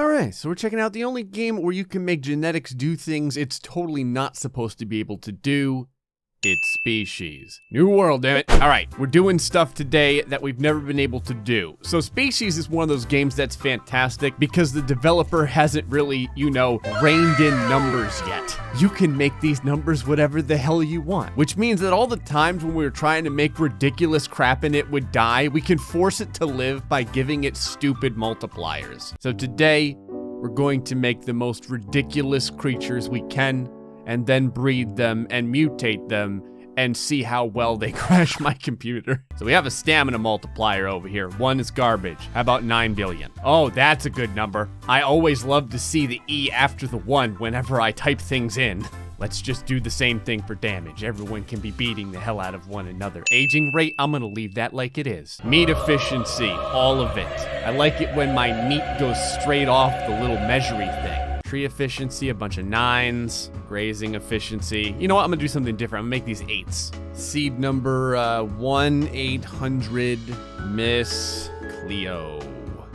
Alright, so we're checking out the only game where you can make genetics do things it's totally not supposed to be able to do. It's Species. New world, damn it. All right, we're doing stuff today that we've never been able to do. So Species is one of those games that's fantastic because the developer hasn't really, you know, reined in numbers yet. You can make these numbers whatever the hell you want, which means that all the times when we were trying to make ridiculous crap and it would die, we can force it to live by giving it stupid multipliers. So today, we're going to make the most ridiculous creatures we can, and then breed them and mutate them and see how well they crash my computer. So we have a stamina multiplier over here. One is garbage. How about 9 billion? Oh, that's a good number. I always love to see the E after the 1 whenever I type things in. Let's just do the same thing for damage. Everyone can be beating the hell out of one another. Aging rate, I'm gonna leave that like it is. Meat efficiency, all of it. I like it when my meat goes straight off the little measuring thing. Tree efficiency, a bunch of 9s. Grazing efficiency. You know what? I'm gonna do something different. I'm gonna make these 8s. Seed number 1-800 Miss Cleo.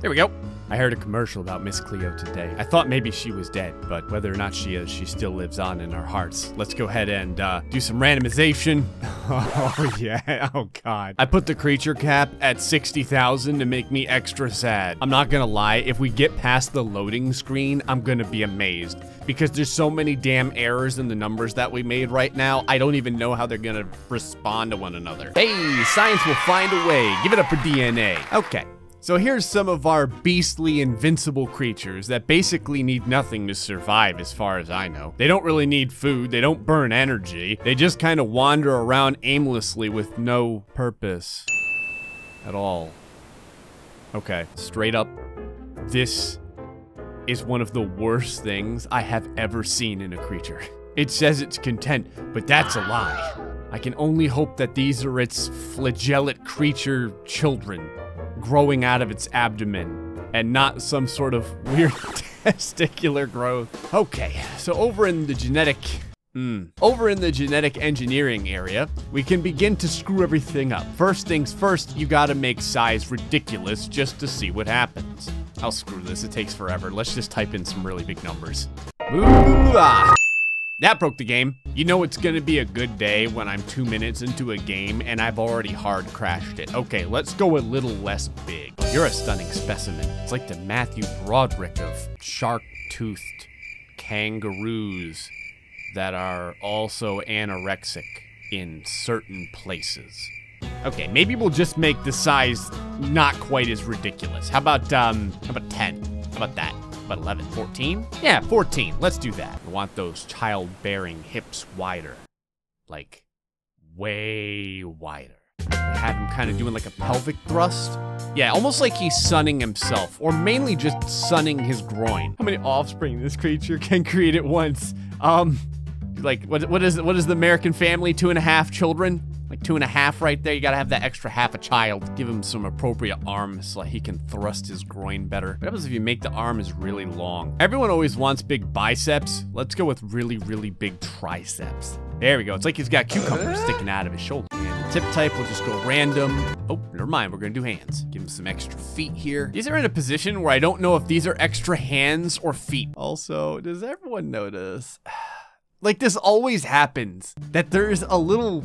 There we go. I heard a commercial about Miss Cleo today. I thought maybe she was dead, but whether or not she is, she still lives on in our hearts. Let's go ahead and do some randomization. Oh yeah, oh God. I put the creature cap at 60,000 to make me extra sad. I'm not gonna lie, if we get past the loading screen, I'm gonna be amazed because there's so many damn errors in the numbers that we made right now. I don't even know how they're gonna respond to one another. Hey, science will find a way. Give it up for DNA. Okay. So here's some of our beastly, invincible creatures that basically need nothing to survive as far as I know. They don't really need food, they don't burn energy, they just kind of wander around aimlessly with no purpose at all. Okay, straight up, this is one of the worst things I have ever seen in a creature. It says it's content, but that's a lie. I can only hope that these are its flagellate creature children, growing out of its abdomen and not some sort of weird testicular growth. Okay, so over in the genetic engineering area, we can begin to screw everything up. First things first, you gotta make size ridiculous just to see what happens. I'll screw this, it takes forever. Let's just type in some really big numbers. Ooh-ah. That broke the game. You know it's gonna be a good day when I'm 2 minutes into a game and I've already hard crashed it. Okay, let's go a little less big. You're a stunning specimen. It's like the Matthew Broderick of shark-toothed kangaroos that are also anorexic in certain places. Okay, maybe we'll just make the size not quite as ridiculous. How about 10? How about that? About 11, 14? Yeah, 14, let's do that. I want those childbearing hips wider. Like, way wider. Have him kind of doing like a pelvic thrust. Yeah, almost like he's sunning himself, or mainly just sunning his groin. How many offspring this creature can create at once? Like, what is the American family? 2.5 children? Like 2.5 right there, you gotta have that extra half a child. Give him some appropriate arms so he can thrust his groin better. What happens if you make the arms really long? Everyone always wants big biceps. Let's go with really, really big triceps. There we go, it's like he's got cucumbers sticking out of his shoulder. And the tip type will just go random. Oh, never mind, we're gonna do hands. Give him some extra feet here. These are in a position where I don't know if these are extra hands or feet. Also, does everyone notice? Like this always happens, that there's a little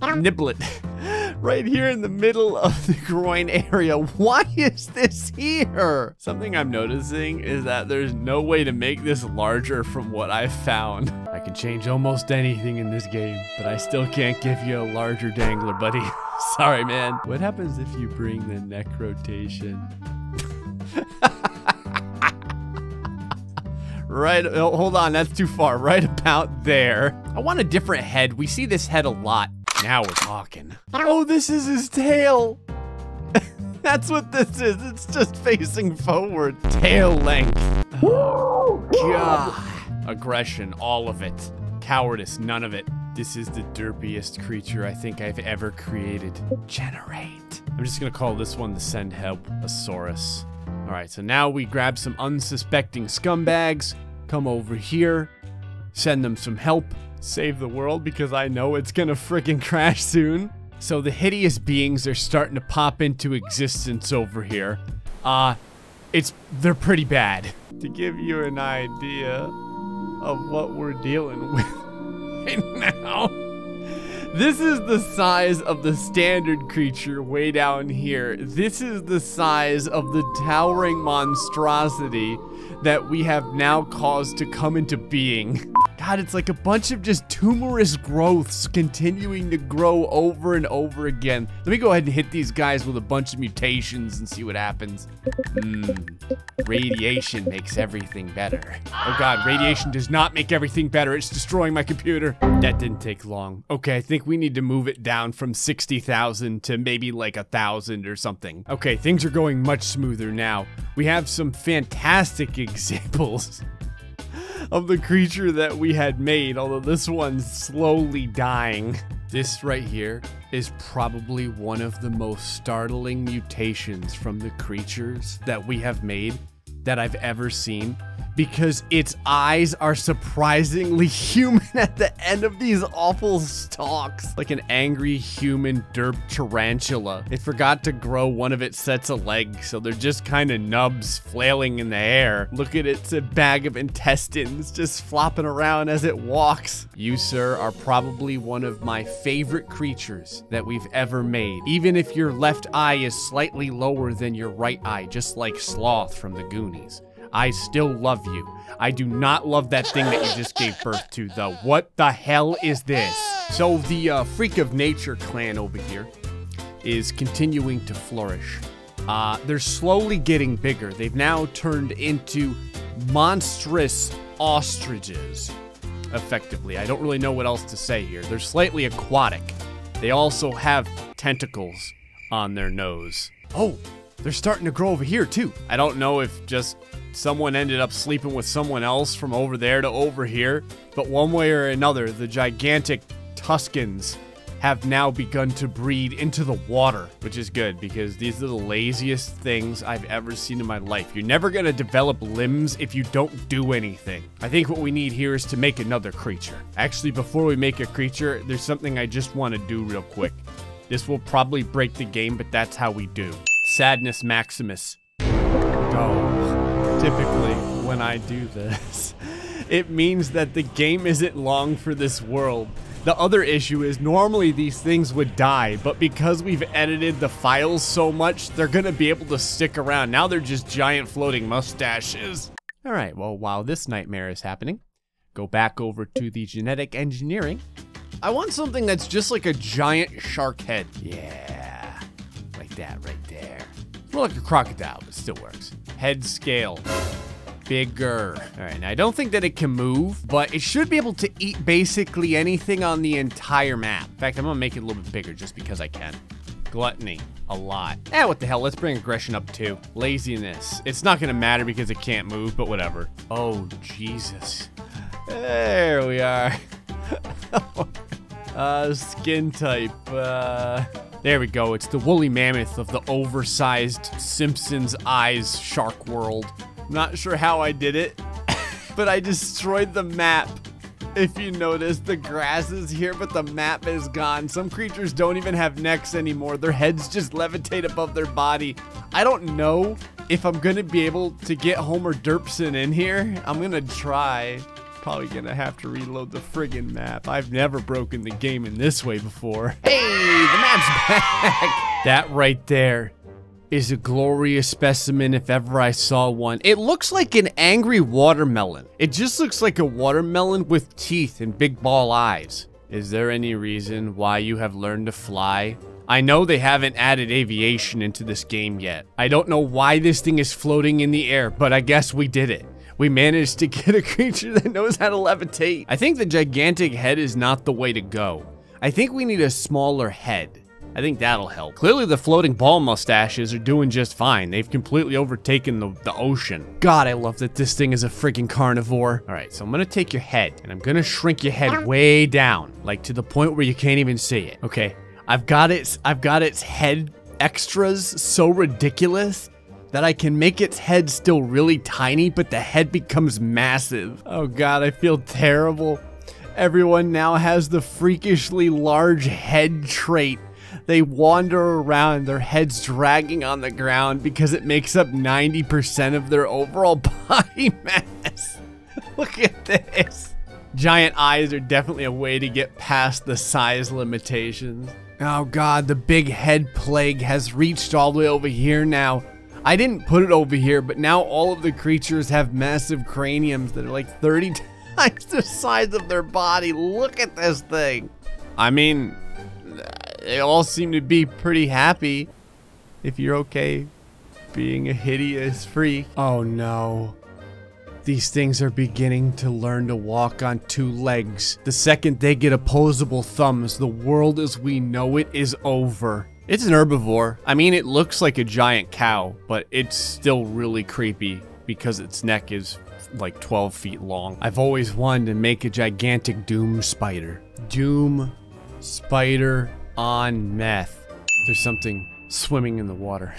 niblet right here in the middle of the groin area. Why is this here? Something I'm noticing is that there's no way to make this larger from what I've found. I can change almost anything in this game, but I still can't give you a larger dangler, buddy. Sorry, man. What happens if you bring the neck rotation? Right, oh, hold on, that's too far. Right about there. I want a different head. We see this head a lot. Now we're talking. Oh, this is his tail. That's what this is. It's just facing forward. Tail length. Oh, God. Aggression, all of it. Cowardice, none of it. This is the derpiest creature I think I've ever created. Generate. I'm just gonna call this one the Send Help Asaurus. All right, so now we grab some unsuspecting scumbags, come over here, send them some help, save the world because I know it's gonna freaking crash soon. So the hideous beings are starting to pop into existence over here. they're pretty bad. To give you an idea of what we're dealing with right now, this is the size of the standard creature way down here. This is the size of the towering monstrosity that we have now caused to come into being. God, it's like a bunch of just tumorous growths continuing to grow over and over again. Let me go ahead and hit these guys with a bunch of mutations and see what happens. Radiation makes everything better. Oh God, radiation does not make everything better. It's destroying my computer. That didn't take long. Okay, I think we need to move it down from 60,000 to maybe like 1,000 or something. Okay, things are going much smoother now. We have some fantastic examples of the creature that we had made, although this one's slowly dying. This right here is probably one of the most startling mutations from the creatures that we have made that I've ever seen, because its eyes are surprisingly human at the end of these awful stalks. Like an angry human derp tarantula. It forgot to grow one of its sets of legs, so they're just kind of nubs flailing in the air. Look at its bag of intestines just flopping around as it walks. You, sir, are probably one of my favorite creatures that we've ever made. Even if your left eye is slightly lower than your right eye, just like Sloth from the Goonies. I still love you. I do not love that thing that you just gave birth to, though. What the hell is this? So the Freak of Nature clan over here is continuing to flourish. They're slowly getting bigger. They've now turned into monstrous ostriches, effectively. I don't really know what else to say here. They're slightly aquatic. They also have tentacles on their nose. Oh, they're starting to grow over here, too. I don't know if just someone ended up sleeping with someone else from over there to over here, but one way or another, the gigantic Tuscans have now begun to breed into the water, which is good because these are the laziest things I've ever seen in my life. You're never gonna develop limbs if you don't do anything. I think what we need here is to make another creature. Actually, before we make a creature, there's something I just want to do real quick. This will probably break the game, but that's how we do. Sadness Maximus. Go. Typically, when I do this, it means that the game isn't long for this world. The other issue is normally these things would die, but because we've edited the files so much, they're gonna be able to stick around. Now they're just giant floating mustaches. All right, well, while this nightmare is happening, go back over to the genetic engineering. I want something that's just like a giant shark head. Yeah, like that right there. More like a crocodile, but it still works. Head scale. Bigger. All right, now I don't think that it can move, but it should be able to eat basically anything on the entire map. In fact, I'm gonna make it a little bit bigger just because I can. Gluttony, a lot. Eh, what the hell, let's bring aggression up too. Laziness. It's not gonna matter because it can't move, but whatever. Oh, Jesus. There we are. Skin type, there we go, it's the woolly mammoth of the oversized Simpsons Eyes shark world. Not sure how I did it, but I destroyed the map. If you notice, the grass is here, but the map is gone. Some creatures don't even have necks anymore. Their heads just levitate above their body. I don't know if I'm gonna be able to get Homer Derpsen in here. I'm gonna try. Probably gonna have to reload the friggin' map. I've never broken the game in this way before. Hey, the map's back! That right there is a glorious specimen if ever I saw one. It looks like an angry watermelon. It just looks like a watermelon with teeth and big ball eyes. Is there any reason why you have learned to fly? I know they haven't added aviation into this game yet. I don't know why this thing is floating in the air, but I guess we did it. We managed to get a creature that knows how to levitate. I think the gigantic head is not the way to go. I think we need a smaller head. I think that'll help. Clearly the floating ball mustaches are doing just fine. They've completely overtaken the ocean. God, I love that this thing is a freaking carnivore. All right, so I'm gonna take your head and I'm gonna shrink your head way down, like to the point where you can't even see it. Okay, I've got its head extras so ridiculous that I can make its head still really tiny, but the head becomes massive. Oh God, I feel terrible. Everyone now has the freakishly large head trait They wander around, their heads dragging on the ground because it makes up 90% of their overall body mass. Look at this. Giant eyes are definitely a way to get past the size limitations. Oh God, the big head plague has reached all the way over here now. I didn't put it over here, but now all of the creatures have massive craniums that are like 30 times the size of their body. Look at this thing. I mean, they all seem to be pretty happy if you're okay being a hideous freak. Oh no. These things are beginning to learn to walk on two legs. The second they get opposable thumbs, the world as we know it is over. It's an herbivore. I mean, it looks like a giant cow, but it's still really creepy because its neck is like 12 feet long. I've always wanted to make a gigantic doom spider. Doom spider on meth. There's something swimming in the water.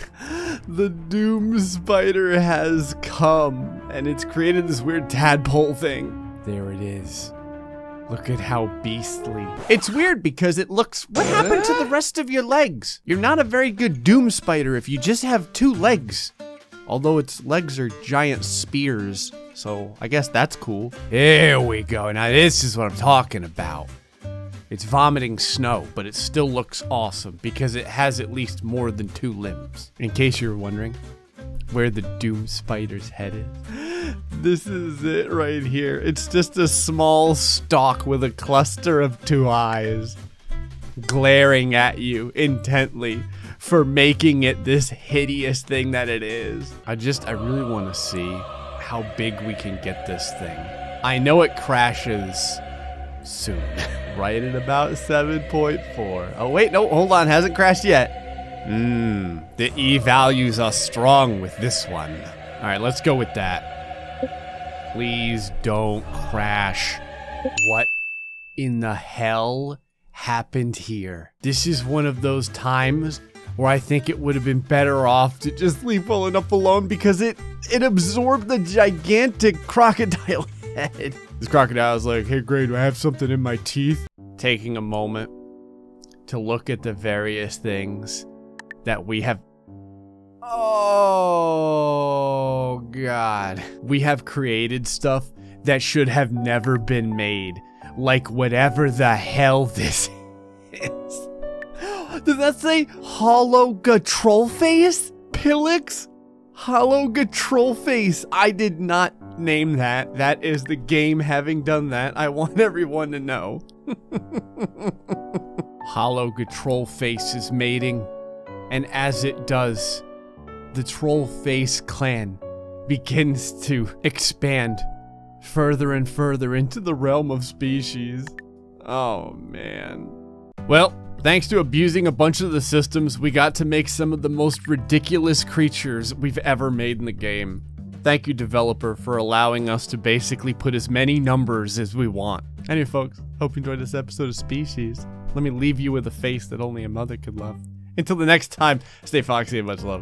The doom spider has come, and it's created this weird tadpole thing. There it is. Look at how beastly. It's weird because it looks... What happened to the rest of your legs? You're not a very good doom spider if you just have two legs. Although its legs are giant spears, so I guess that's cool. Here we go. Now this is what I'm talking about. It's vomiting snow, but it still looks awesome because it has at least more than two limbs. In case you're wondering where the doom spider's head is, this is it right here. It's just a small stalk with a cluster of two eyes glaring at you intently for making it this hideous thing that it is. I really want to see how big we can get this thing. I know it crashes soon. Right at about 7.4. Oh wait, no, hold on, hasn't crashed yet. The E values are strong with this one. All right, let's go with that. Please don't crash. What in the hell happened here? This is one of those times where I think it would have been better off to just leave well enough alone because it absorbed the gigantic crocodile head. This crocodile is like, hey, great, do I have something in my teeth? Taking a moment to look at the various things that we have. Oh, God. We have created stuff that should have never been made. Like whatever the hell this is. Does that say Hollow Gatrol Face? Pillix? Hollow Gatrol Face. I did not name that. That is the game having done that. I want everyone to know. Hollow Gatrol Face is mating, and as it does, the Troll Face clan begins to expand further and further into the realm of species. Oh man. Well, thanks to abusing a bunch of the systems, we got to make some of the most ridiculous creatures we've ever made in the game. Thank you, developer, for allowing us to basically put as many numbers as we want. Anyway, folks, hope you enjoyed this episode of Species. Let me leave you with a face that only a mother could love. Until the next time, stay foxy and much love.